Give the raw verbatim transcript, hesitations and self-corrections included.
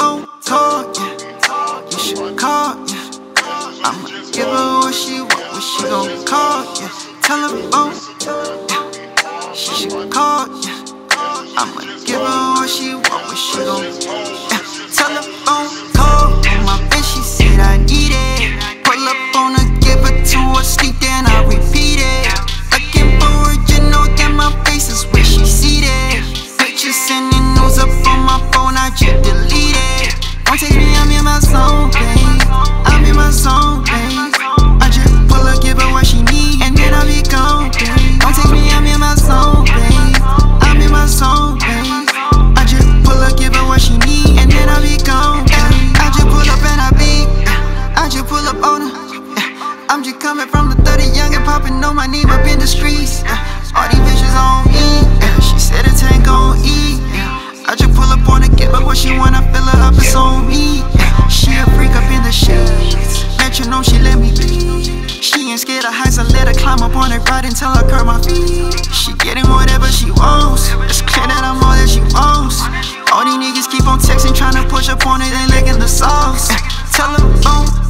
on time, yeah. You should call, yeah. I'ma give her what she want, what she gon' call, yeah. Telephone, yeah. She should call, yeah. I'ma give her what she want, what she gon' yeah. Telephone call, my bitch, she said I need it. Pull up on her, give her to her, sleep, then I repeat it. Looking for original, then my face is where she seated. Pictures sending news up on my phone, I just delete it. Don't text me, I'm in my zone, babe. I'm in my zone, babe. I just pull her, give her what she need, and then I'll be gone, babe. Don't text me, I'm in my zone, babe. I'm in my zone, babe. I just pull her, give her what she need, and then I'll be gone, babe. I just pull up and I beat. I just pull up on her. I'm just coming from the thirty, young and popping on my name up in the streets. All these bitches on me. She said it ain't gon' eat. I just pull up on her, give her what she want, I fill her up, it's on me. She a freak up in the shades, metronome, she let me be. She ain't scared of heights, I let her climb up on it, ride until I curl my feet. She getting whatever she wants, it's clear that I'm all that she wants. All these niggas keep on texting, trying to push up on it, ain't licking the sauce. Tell her, oh.